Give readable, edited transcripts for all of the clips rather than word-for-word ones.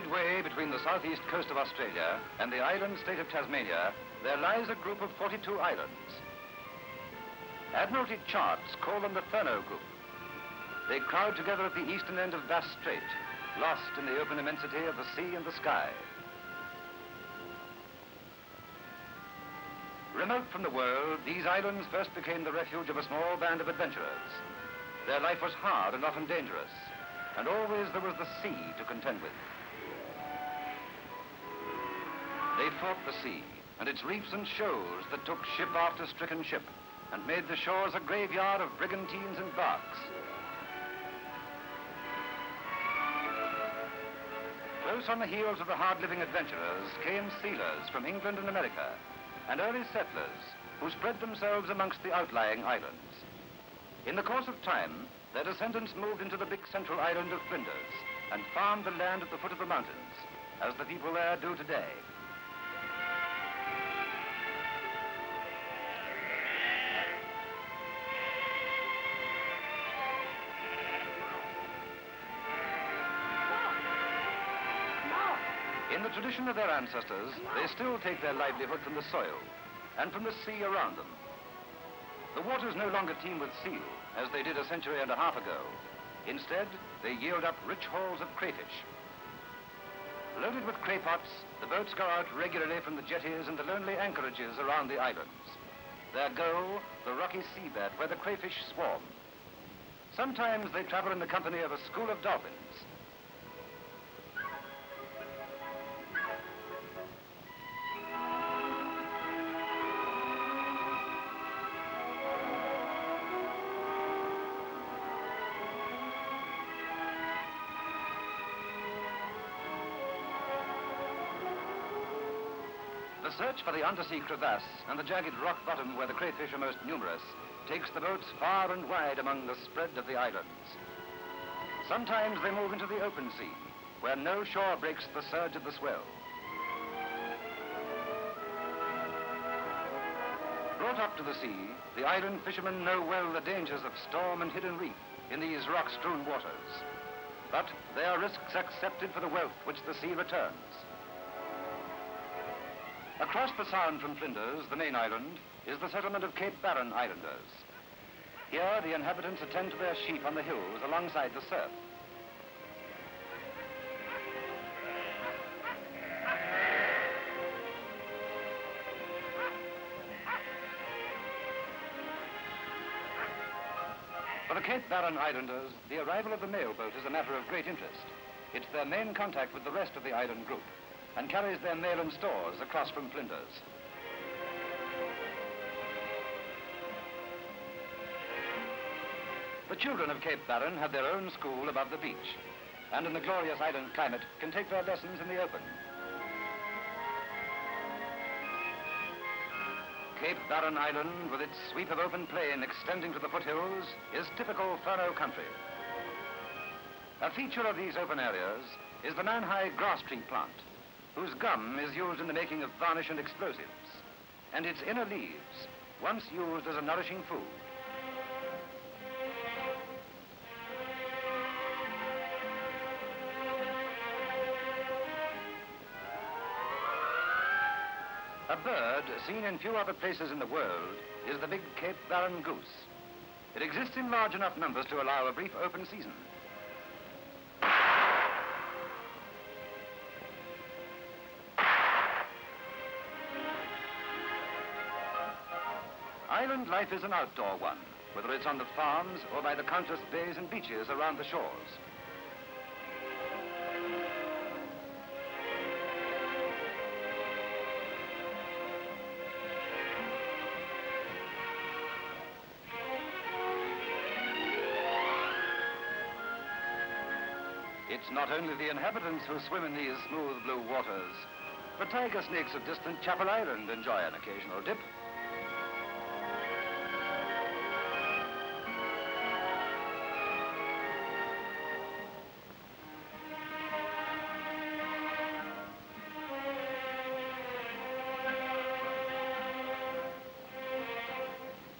midway between the southeast coast of Australia and the island state of Tasmania, there lies a group of 42 islands. Admiralty Charts call them the Furneaux Group. They crowd together at the eastern end of Bass Strait, lost in the open immensity of the sea and the sky. Remote from the world, these islands first became the refuge of a small band of adventurers. Their life was hard and often dangerous, and always there was the sea to contend with. They fought the sea and its reefs and shoals that took ship after stricken ship and made the shores a graveyard of brigantines and barks. Close on the heels of the hard-living adventurers came sealers from England and America, and early settlers who spread themselves amongst the outlying islands. In the course of time, their descendants moved into the big central island of Flinders and farmed the land at the foot of the mountains, as the people there do today. In the tradition of their ancestors, they still take their livelihood from the soil and from the sea around them. The waters no longer teem with seal, as they did a century and a half ago. Instead, they yield up rich hauls of crayfish. Loaded with craypots, the boats go out regularly from the jetties and the lonely anchorages around the islands. Their goal, the rocky seabed where the crayfish swarm. Sometimes they travel in the company of a school of dolphins. The search for the undersea crevasse and the jagged rock bottom where the crayfish are most numerous takes the boats far and wide among the spread of the islands. Sometimes they move into the open sea, where no shore breaks the surge of the swell. Brought up to the sea, the island fishermen know well the dangers of storm and hidden reef in these rock-strewn waters. But they are risks accepted for the wealth which the sea returns. Across the sound from Flinders, the main island, is the settlement of Cape Barren Islanders. Here, the inhabitants attend to their sheep on the hills alongside the surf. For the Cape Barren Islanders, the arrival of the mail boat is a matter of great interest. It's their main contact with the rest of the island group, and carries their mail and stores across from Flinders. The children of Cape Barren have their own school above the beach, and in the glorious island climate can take their lessons in the open. Cape Barren Island, with its sweep of open plain extending to the foothills, is typical Furneaux country. A feature of these open areas is the man-high grass tree plant, whose gum is used in the making of varnish and explosives, and its inner leaves, once used as a nourishing food. A bird seen in few other places in the world is the big Cape Barren goose. It exists in large enough numbers to allow a brief open season. Island life is an outdoor one, whether it's on the farms or by the countless bays and beaches around the shores. It's not only the inhabitants who swim in these smooth blue waters, but tiger snakes of distant Chapel Island enjoy an occasional dip.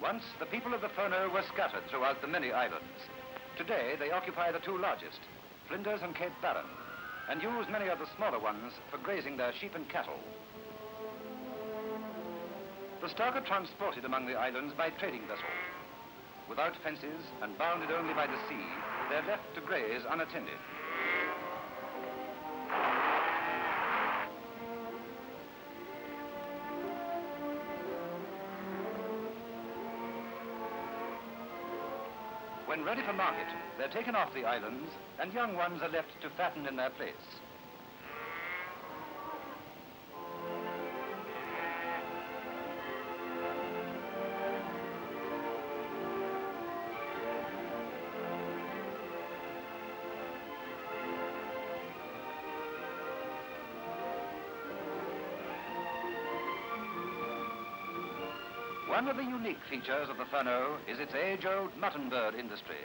Once, the people of the Furneaux were scattered throughout the many islands. Today, they occupy the two largest, Flinders and Cape Barren, and use many of the smaller ones for grazing their sheep and cattle. The stock are transported among the islands by trading vessels. Without fences and bounded only by the sea, they're left to graze unattended. When ready for market, they're taken off the islands and young ones are left to fatten in their place. One of the unique features of the Furneaux is its age-old mutton-bird industry.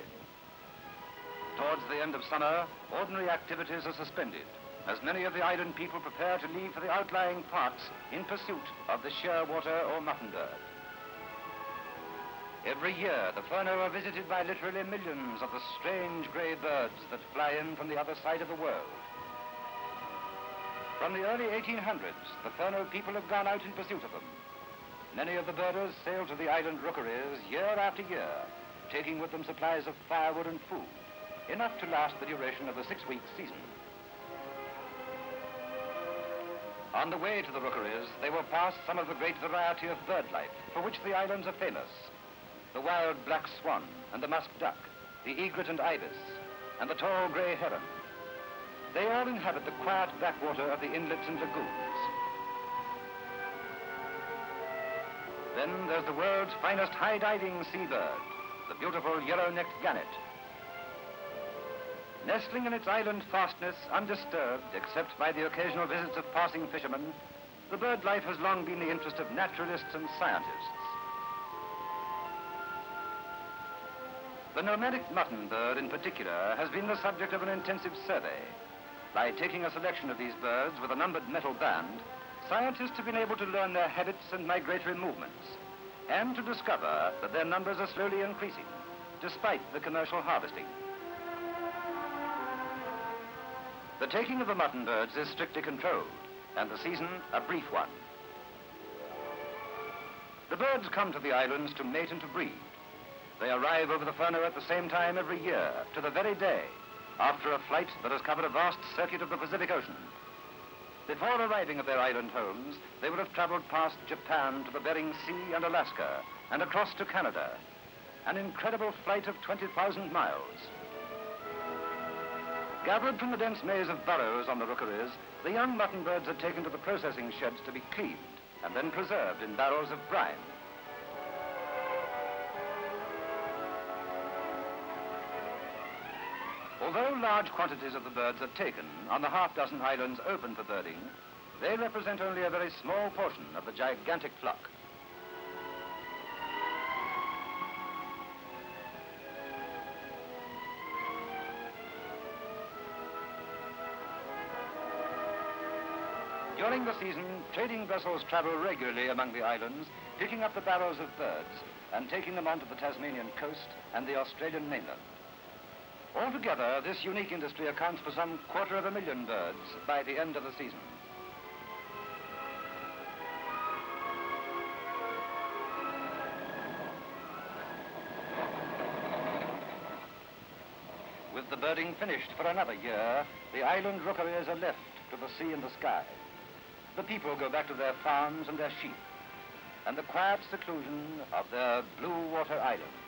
Towards the end of summer, ordinary activities are suspended, as many of the island people prepare to leave for the outlying parts in pursuit of the shearwater or mutton-bird. Every year, the Furneaux are visited by literally millions of the strange grey birds that fly in from the other side of the world. From the early 1800s, the Furneaux people have gone out in pursuit of them. Many of the birders sail to the island rookeries year after year, taking with them supplies of firewood and food, enough to last the duration of the 6-week season. On the way to the rookeries, they will pass some of the great variety of bird life for which the islands are famous: the wild black swan and the musk duck, the egret and ibis, and the tall grey heron. They all inhabit the quiet backwater of the inlets and lagoons. Then there's the world's finest high-diving seabird, the beautiful yellow-necked gannet. Nestling in its island fastness, undisturbed except by the occasional visits of passing fishermen, the bird life has long been the interest of naturalists and scientists. The nomadic mutton bird in particular has been the subject of an intensive survey. By taking a selection of these birds with a numbered metal band, scientists have been able to learn their habits and migratory movements, and to discover that their numbers are slowly increasing, despite the commercial harvesting. The taking of the mutton birds is strictly controlled, and the season a brief one. The birds come to the islands to mate and to breed. They arrive over the Furneaux at the same time every year, to the very day, after a flight that has covered a vast circuit of the Pacific Ocean. Before arriving at their island homes, they would have traveled past Japan to the Bering Sea and Alaska, and across to Canada, an incredible flight of 20,000 miles. Gathered from the dense maze of burrows on the rookeries, the young mutton birds are taken to the processing sheds to be cleaned, and then preserved in barrels of brine. Although large quantities of the birds are taken on the half-dozen islands open for birding, they represent only a very small portion of the gigantic flock. During the season, trading vessels travel regularly among the islands, picking up the barrels of birds and taking them onto the Tasmanian coast and the Australian mainland. Altogether, this unique industry accounts for some 250,000 birds by the end of the season. With the birding finished for another year, the island rookeries are left to the sea and the sky. The people go back to their farms and their sheep, and the quiet seclusion of their blue water island.